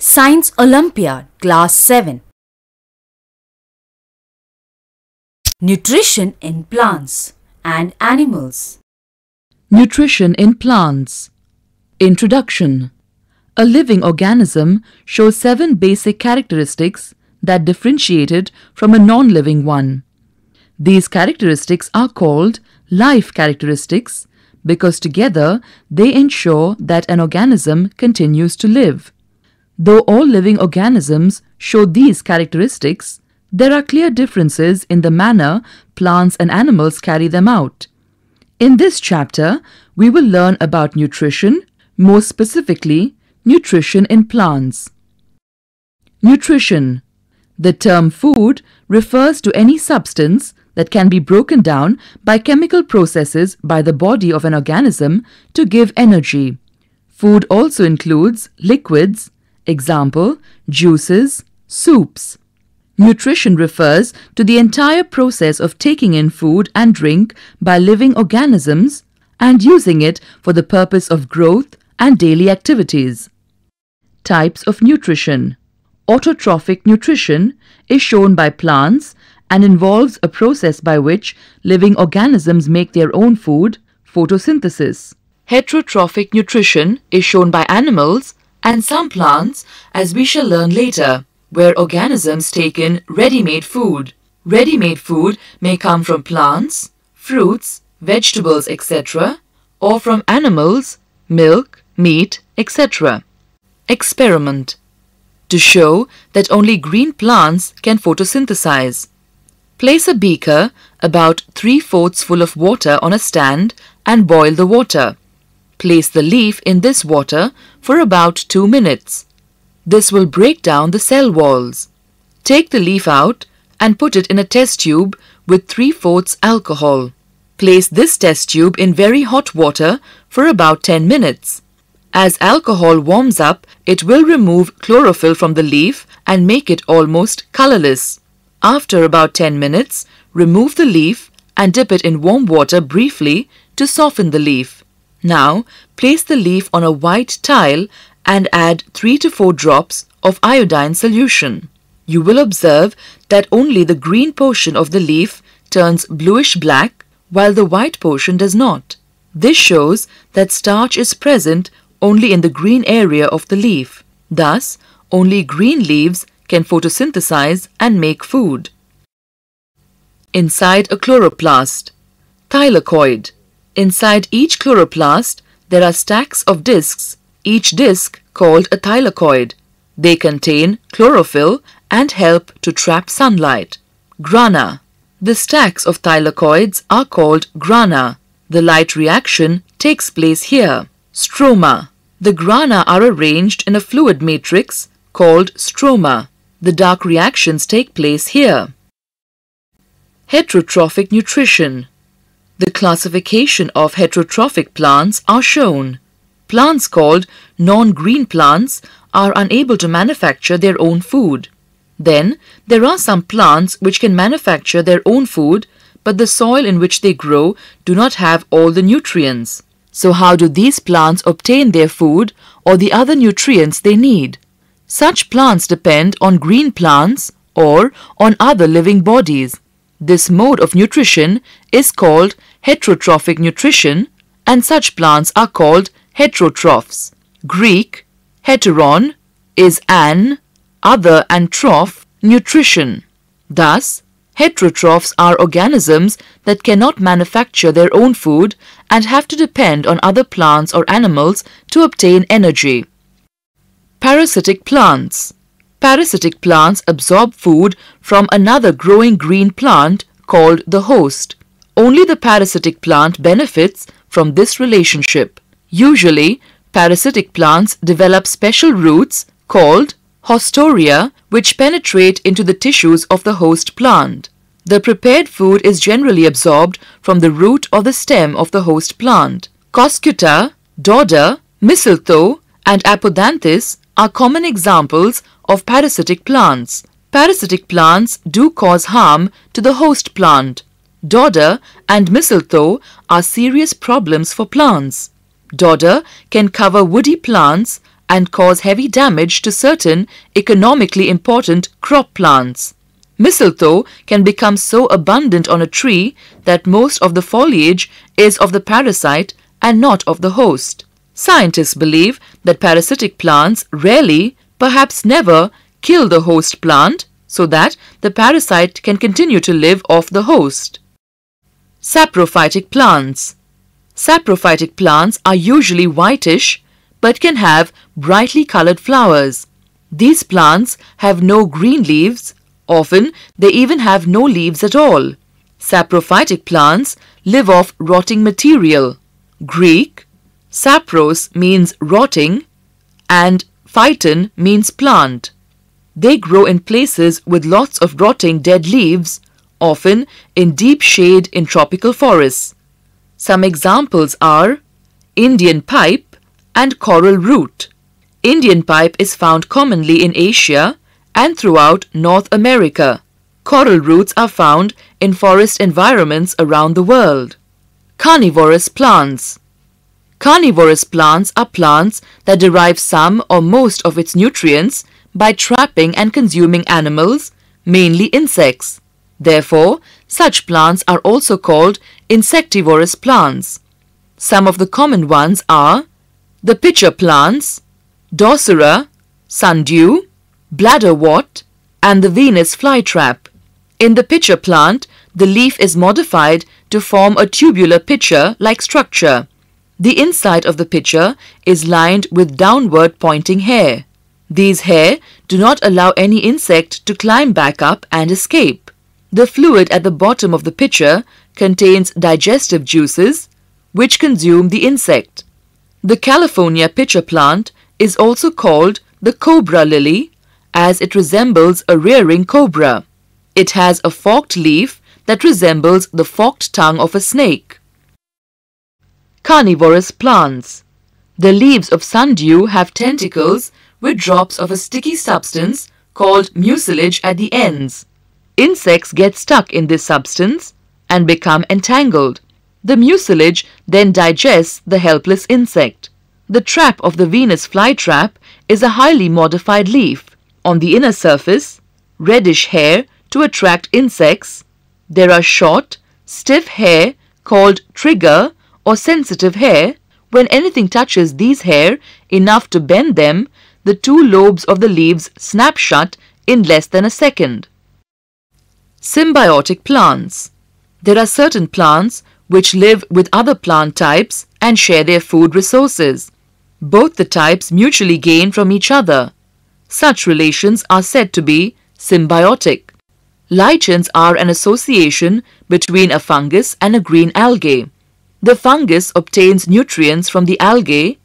Science Olympiad, Class 7. Nutrition in plants and animals. Nutrition in plants. Introduction. A living organism shows 7 basic characteristics that differentiate it from a non-living one. These characteristics are called life characteristics because together they ensure that an organism continues to live. Though all living organisms show these characteristics, there are clear differences in the manner plants and animals carry them out. In this chapter, we will learn about nutrition, more specifically, nutrition in plants. Nutrition. The term food refers to any substance that can be broken down by chemical processes by the body of an organism to give energy. Food also includes liquids, example, juices, soups. Nutrition refers to the entire process of taking in food and drink by living organisms and using it for the purpose of growth and daily activities. Types of nutrition. Autotrophic nutrition is shown by plants and involves a process by which living organisms make their own food, photosynthesis. Heterotrophic nutrition is shown by animals and some plants, as we shall learn later, where organisms take in ready-made food. Ready-made food may come from plants, fruits, vegetables, etc., or from animals, milk, meat, etc. Experiment. To show that only green plants can photosynthesize. Place a beaker about 3/4 full of water on a stand and boil the water. Place the leaf in this water for about 2 minutes. This will break down the cell walls. Take the leaf out and put it in a test tube with 3/4 alcohol. Place this test tube in very hot water for about 10 minutes. As alcohol warms up, it will remove chlorophyll from the leaf and make it almost colorless. After about 10 minutes, remove the leaf and dip it in warm water briefly to soften the leaf. Now, place the leaf on a white tile and add 3 to 4 drops of iodine solution. You will observe that only the green portion of the leaf turns bluish-black while the white portion does not. This shows that starch is present only in the green area of the leaf. Thus, only green leaves can photosynthesize and make food. Inside a chloroplast, thylakoid. Inside each chloroplast, there are stacks of discs, each disc called a thylakoid. They contain chlorophyll and help to trap sunlight. Grana. The stacks of thylakoids are called grana. The light reaction takes place here. Stroma. The grana are arranged in a fluid matrix called stroma. The dark reactions take place here. Heterotrophic nutrition. The classification of heterotrophic plants are shown. Plants called non-green plants are unable to manufacture their own food. Then, there are some plants which can manufacture their own food, but the soil in which they grow do not have all the nutrients. So how do these plants obtain their food or the other nutrients they need? Such plants depend on green plants or on other living bodies. This mode of nutrition is called heterotrophic nutrition, and such plants are called heterotrophs. Greek heteron is an, other, and troph, nutrition. Thus, heterotrophs are organisms that cannot manufacture their own food and have to depend on other plants or animals to obtain energy. Parasitic plants. Parasitic plants absorb food from another growing green plant called the host. Only the parasitic plant benefits from this relationship. Usually, parasitic plants develop special roots called hostoria, which penetrate into the tissues of the host plant. The prepared food is generally absorbed from the root or the stem of the host plant. Cuscuta, dodder, mistletoe, and apodanthis are common examples of parasitic plants. Parasitic plants do cause harm to the host plant. Dodder and mistletoe are serious problems for plants. Dodder can cover woody plants and cause heavy damage to certain economically important crop plants. Mistletoe can become so abundant on a tree that most of the foliage is of the parasite and not of the host. Scientists believe that parasitic plants rarely, perhaps never, kill the host plant so that the parasite can continue to live off the host. Saprophytic plants. Saprophytic plants are usually whitish but can have brightly colored flowers. These plants have no green leaves. Often, they even have no leaves at all. Saprophytic plants live off rotting material. Greek, sapros means rotting and phyton means plant. They grow in places with lots of rotting dead leaves, often in deep shade in tropical forests. Some examples are Indian pipe and coral root. Indian pipe is found commonly in Asia and throughout North America. Coral roots are found in forest environments around the world. Carnivorous plants. Carnivorous plants are plants that derive some or most of its nutrients by trapping and consuming animals, mainly insects. Therefore, such plants are also called insectivorous plants. Some of the common ones are the pitcher plants, Drosera, sundew, bladderwort and the Venus flytrap. In the pitcher plant, the leaf is modified to form a tubular pitcher-like structure. The inside of the pitcher is lined with downward-pointing hair. These hair do not allow any insect to climb back up and escape. The fluid at the bottom of the pitcher contains digestive juices, which consume the insect. The California pitcher plant is also called the cobra lily, as it resembles a rearing cobra. It has a forked leaf that resembles the forked tongue of a snake. Carnivorous plants. The leaves of sundew have tentacles with drops of a sticky substance called mucilage at the ends. Insects get stuck in this substance and become entangled. The mucilage then digests the helpless insect. The trap of the Venus flytrap is a highly modified leaf. On the inner surface, reddish hair to attract insects. There are short, stiff hair called trigger or sensitive hair. When anything touches these hair enough to bend them, the two lobes of the leaves snap shut in less than a second. Symbiotic plants. There are certain plants which live with other plant types and share their food resources. Both the types mutually gain from each other. Such relations are said to be symbiotic. Lichens are an association between a fungus and a green algae. The fungus obtains nutrients from the algae,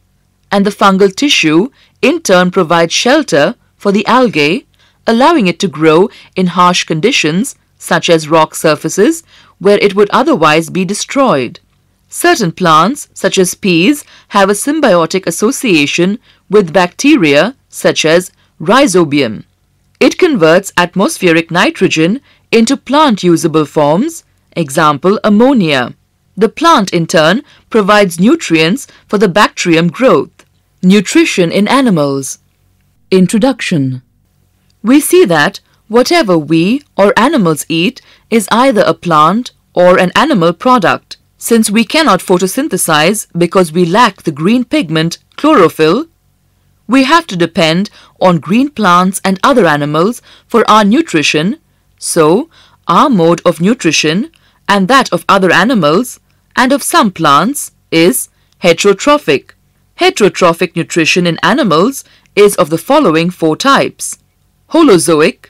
and the fungal tissue in turn provides shelter for the algae, allowing it to grow in harsh conditions such as rock surfaces where it would otherwise be destroyed. Certain plants, such as peas, have a symbiotic association with bacteria such as rhizobium. It converts atmospheric nitrogen into plant-usable forms, example ammonia. The plant in turn provides nutrients for the bacterium growth. Nutrition in animals. Introduction. We see that whatever we or animals eat is either a plant or an animal product. Since we cannot photosynthesize because we lack the green pigment chlorophyll, we have to depend on green plants and other animals for our nutrition, so our mode of nutrition and that of other animals and of some plants is heterotrophic. Heterotrophic nutrition in animals is of the following four types: Holozoic,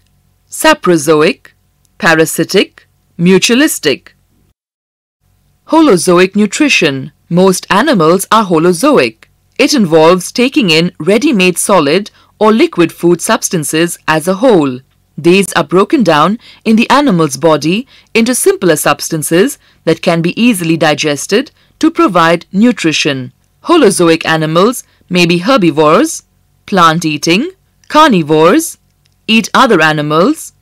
Saprozoic, Parasitic, Mutualistic. Holozoic nutrition. Most animals are holozoic. It involves taking in ready-made solid or liquid food substances as a whole. These are broken down in the animal's body into simpler substances that can be easily digested to provide nutrition. Holozoic animals may be herbivores, plant-eating, carnivores, eat other animals,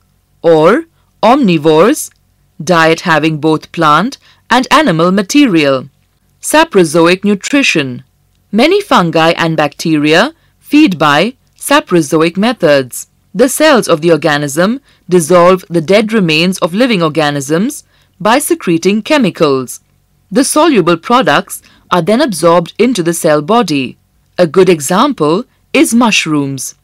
or omnivores, diet having both plant and animal material. Saprozoic nutrition. Many fungi and bacteria feed by saprozoic methods. The cells of the organism dissolve the dead remains of living organisms by secreting chemicals. The soluble products are then absorbed into the cell body. A good example is mushrooms.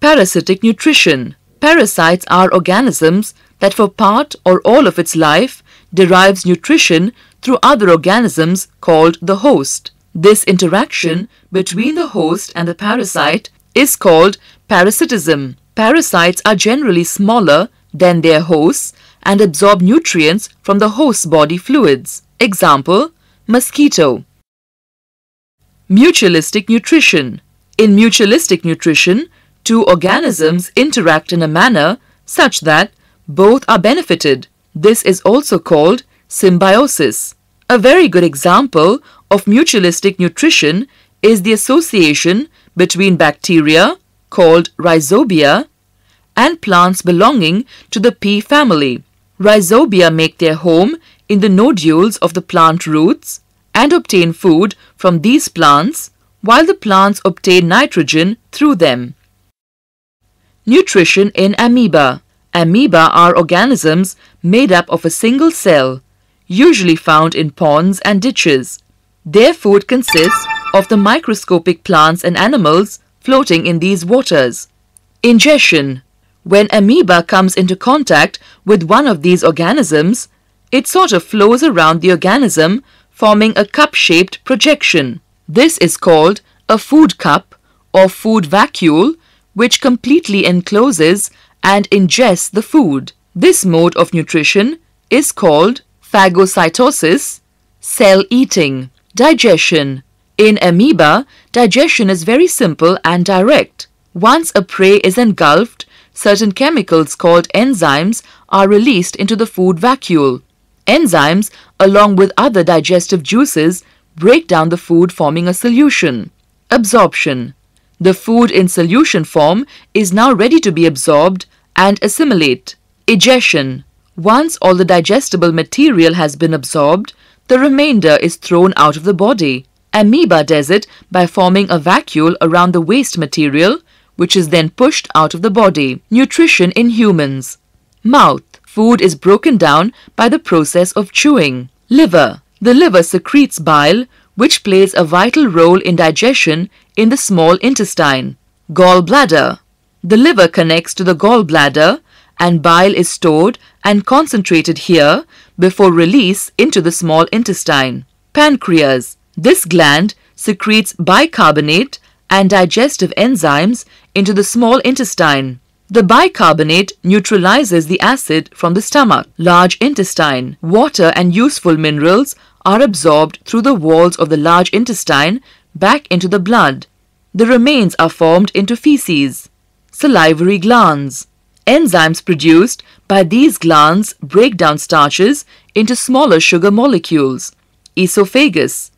Parasitic nutrition. Parasites are organisms that for part or all of its life derives nutrition through other organisms called the host. This interaction between the host and the parasite is called parasitism. Parasites are generally smaller than their hosts and absorb nutrients from the host's body fluids. Example, mosquito. Mutualistic nutrition. In mutualistic nutrition, two organisms interact in a manner such that both are benefited. This is also called symbiosis. A very good example of mutualistic nutrition is the association between bacteria, called rhizobia, and plants belonging to the pea family. Rhizobia make their home in the nodules of the plant roots and obtain food from these plants, while the plants obtain nitrogen through them. Nutrition in amoeba. Amoeba are organisms made up of a single cell, usually found in ponds and ditches. Their food consists of the microscopic plants and animals floating in these waters. Ingestion. When amoeba comes into contact with one of these organisms, it sort of flows around the organism, forming a cup-shaped projection. This is called a food cup or food vacuole, which completely encloses and ingests the food. This mode of nutrition is called phagocytosis, cell eating. Digestion. In amoeba, digestion is very simple and direct. Once a prey is engulfed, certain chemicals called enzymes are released into the food vacuole. Enzymes, along with other digestive juices, break down the food, forming a solution. Absorption. The food in solution form is now ready to be absorbed and assimilate. Egestion. Once all the digestible material has been absorbed, the remainder is thrown out of the body. Amoeba does it by forming a vacuole around the waste material, which is then pushed out of the body. Nutrition in humans. Mouth. Food is broken down by the process of chewing. Liver. The liver secretes bile, which plays a vital role in digestion in the small intestine. Gallbladder. The liver connects to the gallbladder and bile is stored and concentrated here before release into the small intestine. Pancreas. This gland secretes bicarbonate and digestive enzymes into the small intestine. The bicarbonate neutralizes the acid from the stomach. Large intestine. Water and useful minerals are absorbed through the walls of the large intestine back into the blood. The remains are formed into feces. Salivary glands. Enzymes produced by these glands break down starches into smaller sugar molecules. Esophagus.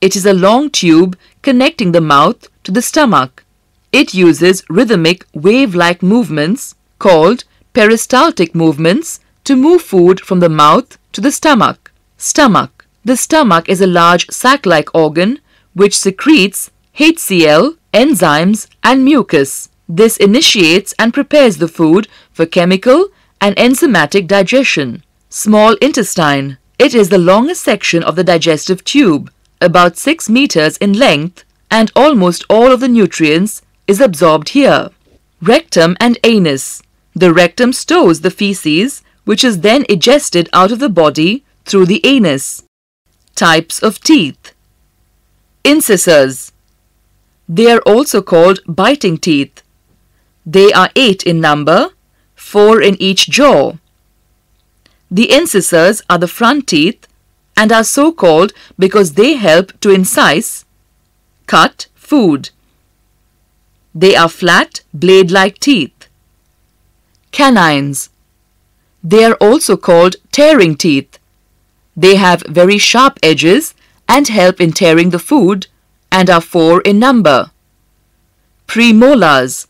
It is a long tube connecting the mouth to the stomach. It uses rhythmic wave-like movements called peristaltic movements to move food from the mouth to the stomach. Stomach. The stomach is a large sac-like organ which secretes HCl, enzymes and mucus. This initiates and prepares the food for chemical and enzymatic digestion. Small intestine. It is the longest section of the digestive tube, about 6 meters in length, and almost all of the nutrients is absorbed here. Rectum and anus. The rectum stores the feces, which is then egested out of the body through the anus. Types of teeth. Incisors. They are also called biting teeth. They are 8 in number, 4 in each jaw. The incisors are the front teeth and are so called because they help to incise, cut food. They are flat, blade-like teeth. Canines. They are also called tearing teeth. They have very sharp edges and help in tearing the food and are 4 in number. Premolars.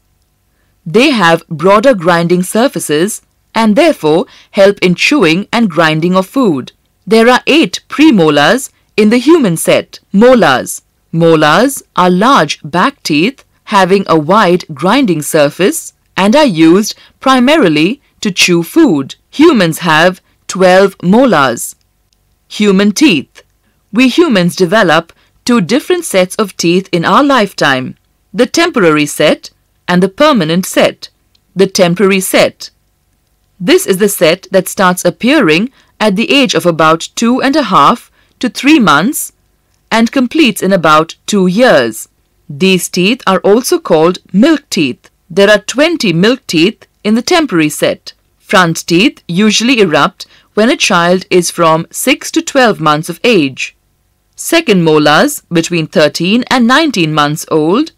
They have broader grinding surfaces and therefore help in chewing and grinding of food. There are 8 premolars In the human set, molars. Molars are large back teeth having a wide grinding surface and are used primarily to chew food. Humans have 12 molars. Human teeth. We humans develop two different sets of teeth in our lifetime, the temporary set and the permanent set. The temporary set. This is the set that starts appearing at the age of about 2.5 to 3 months and completes in about 2 years. These teeth are also called milk teeth. There are 20 milk teeth in the temporary set. Front teeth usually erupt when a child is from 6 to 12 months of age. Second molars between 13 and 19 months old,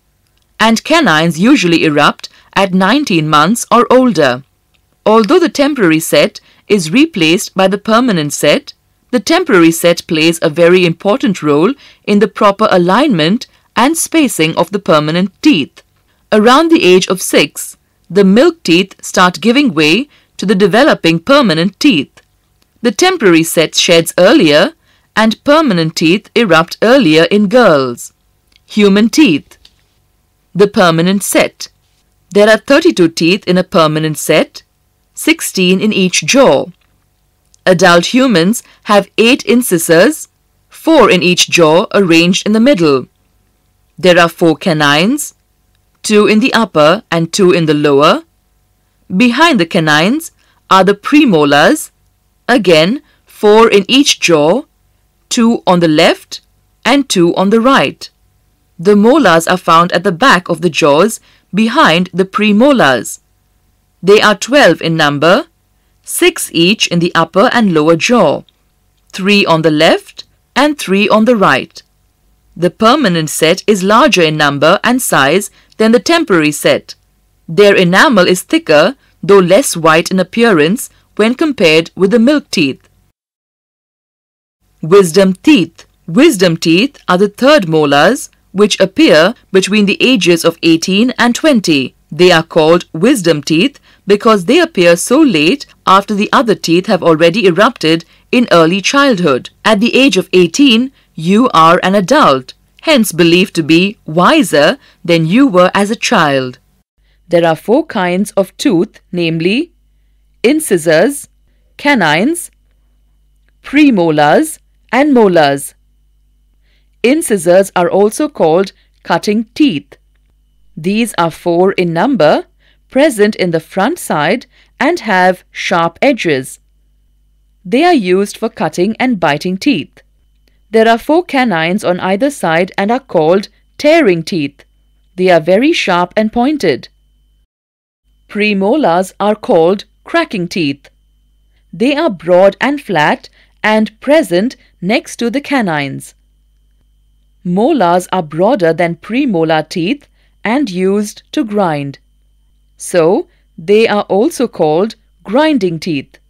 and canines usually erupt at 19 months or older. Although the temporary set is replaced by the permanent set, the temporary set plays a very important role in the proper alignment and spacing of the permanent teeth. Around the age of 6, the milk teeth start giving way to the developing permanent teeth. The temporary set sheds earlier and permanent teeth erupt earlier in girls. Human teeth. The permanent set. There are 32 teeth in a permanent set, 16 in each jaw. Adult humans have 8 incisors, 4 in each jaw arranged in the middle. There are 4 canines, 2 in the upper and 2 in the lower. Behind the canines are the premolars, again 4 in each jaw, 2 on the left and 2 on the right. The molars are found at the back of the jaws behind the premolars. They are 12 in number, 6 each in the upper and lower jaw, 3 on the left and 3 on the right. The permanent set is larger in number and size than the temporary set. Their enamel is thicker, though less white in appearance when compared with the milk teeth. Wisdom teeth. Wisdom teeth are the third molars which appear between the ages of 18 and 20. They are called wisdom teeth because they appear so late after the other teeth have already erupted in early childhood. At the age of 18, you are an adult, hence believed to be wiser than you were as a child. There are 4 kinds of tooth, namely incisors, canines, premolars and molars. Incisors are also called cutting teeth. These are 4 in number, present in the front side and have sharp edges. They are used for cutting and biting teeth. There are 4 canines on either side and are called tearing teeth. They are very sharp and pointed. Premolars are called cracking teeth. They are broad and flat and present next to the canines. Molars are broader than premolar teeth and used to grind. So, they are also called grinding teeth.